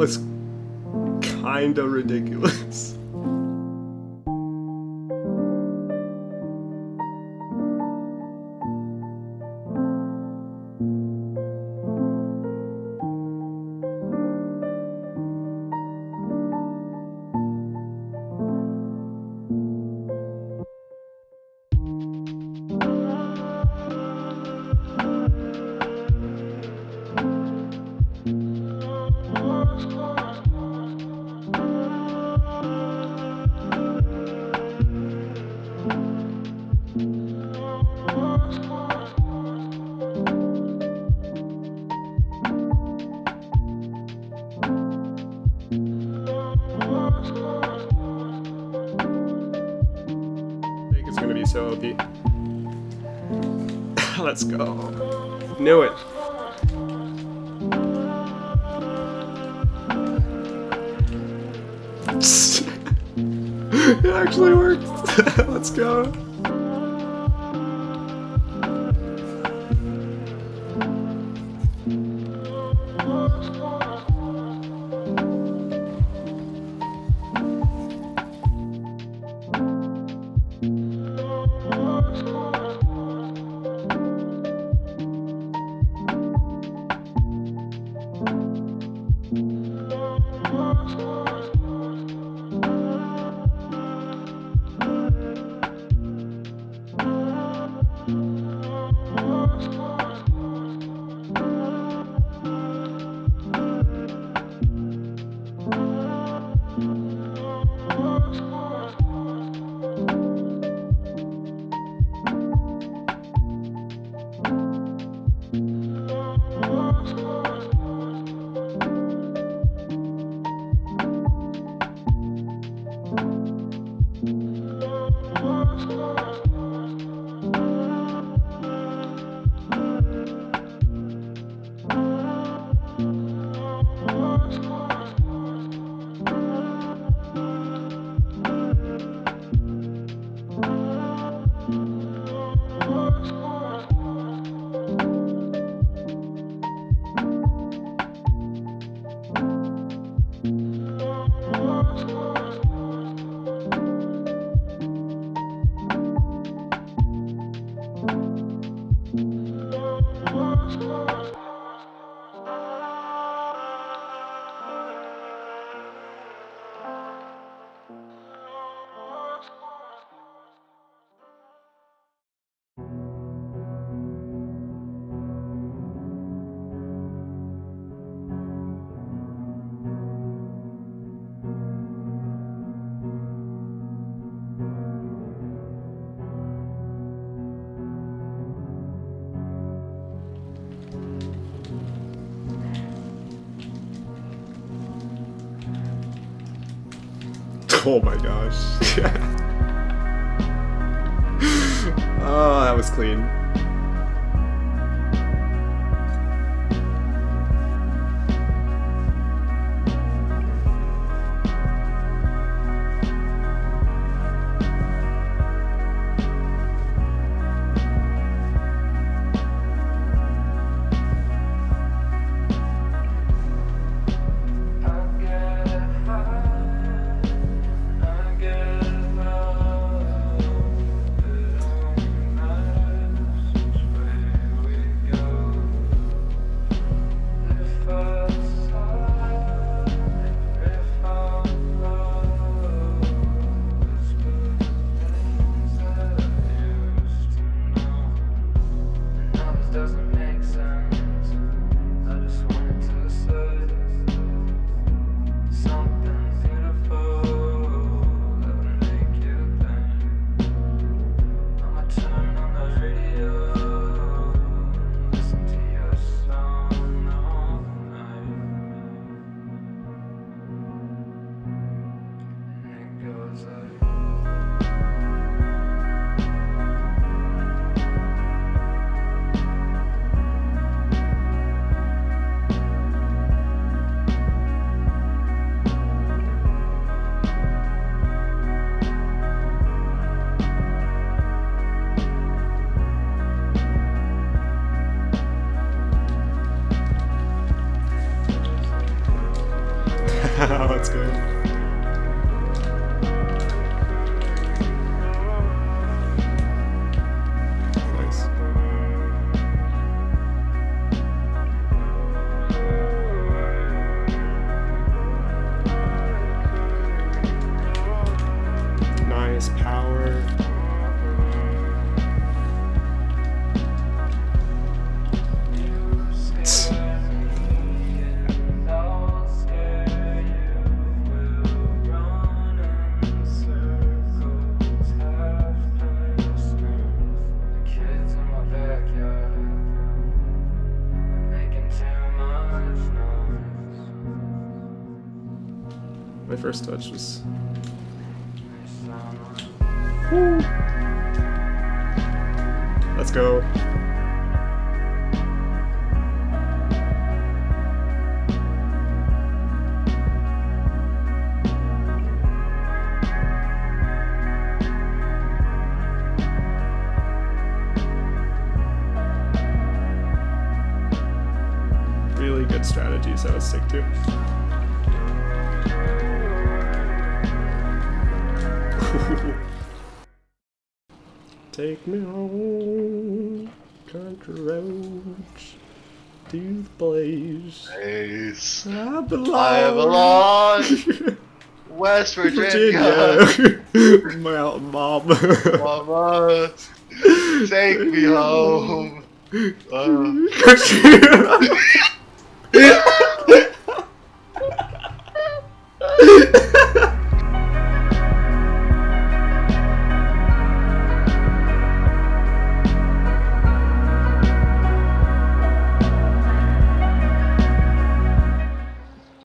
was kinda ridiculous. So OP. Let's go. Knew it. It actually worked. Let's go. Oh my gosh. Oh, that was clean. good. Power. My first touch was. Woo. Let's go. Really good strategies I would stick to. Take me home, country roads, to the place I belong. West Virginia. Mama, take me home.